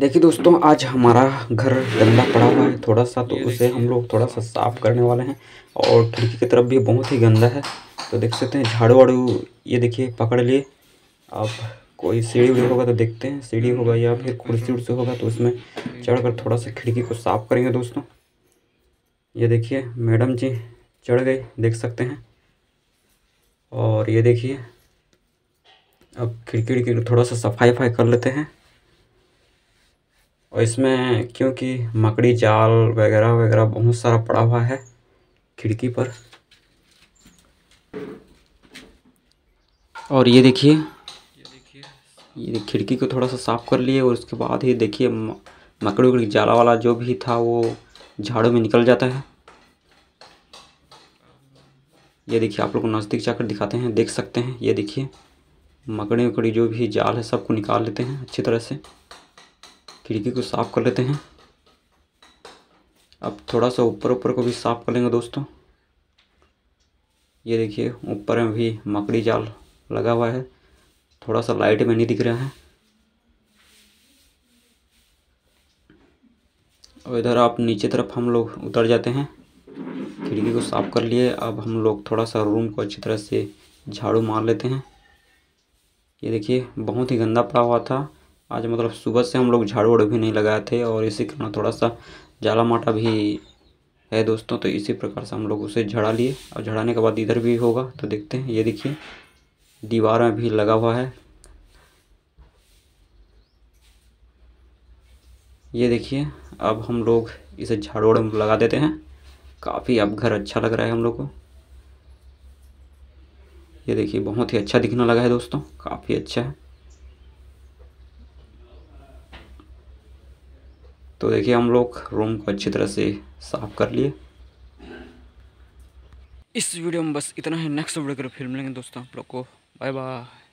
देखिए दोस्तों, आज हमारा घर गंदा पड़ा हुआ है थोड़ा सा, तो उसे हम लोग थोड़ा सा साफ़ करने वाले हैं। और खिड़की की तरफ भी बहुत ही गंदा है, तो देख सकते हैं झाड़ू वाड़ू ये देखिए पकड़ लिए। अब कोई सीढ़ी उड़ी होगा तो देखते हैं, सीढ़ी होगा या फिर कुर्सी उड़सी होगा तो उसमें चढ़कर थोड़ा सा खिड़की को साफ़ करेंगे दोस्तों। ये देखिए मैडम जी चढ़ गए, देख सकते हैं। और ये देखिए अब खिड़की की थोड़ा सा सफाई वफाई कर लेते हैं। और इसमें क्योंकि मकड़ी जाल वगैरह वगैरह बहुत सारा पड़ा हुआ है खिड़की पर। और ये देखिए खिड़की को थोड़ा सा साफ़ कर लिए, और उसके बाद ही देखिए मकड़ी उकड़ी जाला वाला जो भी था वो झाड़ू में निकल जाता है। ये देखिए आप लोग को नज़दीक जाकर दिखाते हैं, देख सकते हैं। ये देखिए मकड़ी उकड़ी जो भी जाल है सबको निकाल लेते हैं अच्छी तरह से, खिड़की को साफ़ कर लेते हैं। अब थोड़ा सा ऊपर ऊपर को भी साफ़ कर लेंगे दोस्तों। ये देखिए ऊपर में भी मकड़ी जाल लगा हुआ है, थोड़ा सा लाइट में नहीं दिख रहा है। और इधर आप नीचे तरफ हम लोग उतर जाते हैं, खिड़की को साफ़ कर लिए। अब हम लोग थोड़ा सा रूम को अच्छी तरह से झाड़ू मार लेते हैं। ये देखिए बहुत ही गंदा पड़ा हुआ था आज, मतलब सुबह से हम लोग झाड़ू वाड़ू भी नहीं लगाए थे, और इसी कारण थोड़ा सा जाला माटा भी है दोस्तों। तो इसी प्रकार से हम लोग उसे झड़ा लिए, और झड़ाने के बाद इधर भी होगा तो देखते हैं। ये देखिए दीवार में भी लगा हुआ है। ये देखिए अब हम लोग इसे झाड़ू वाड़ू लगा देते हैं, काफ़ी अब घर अच्छा लग रहा है हम लोग को। ये देखिए बहुत ही अच्छा दिखने लगा है दोस्तों, काफ़ी अच्छा है। तो देखिए हम लोग रूम को अच्छी तरह से साफ कर लिए। इस वीडियो में बस इतना ही, नेक्स्ट वीडियो के फिर मिलेंगे दोस्तों आप लोग को। Bye bye.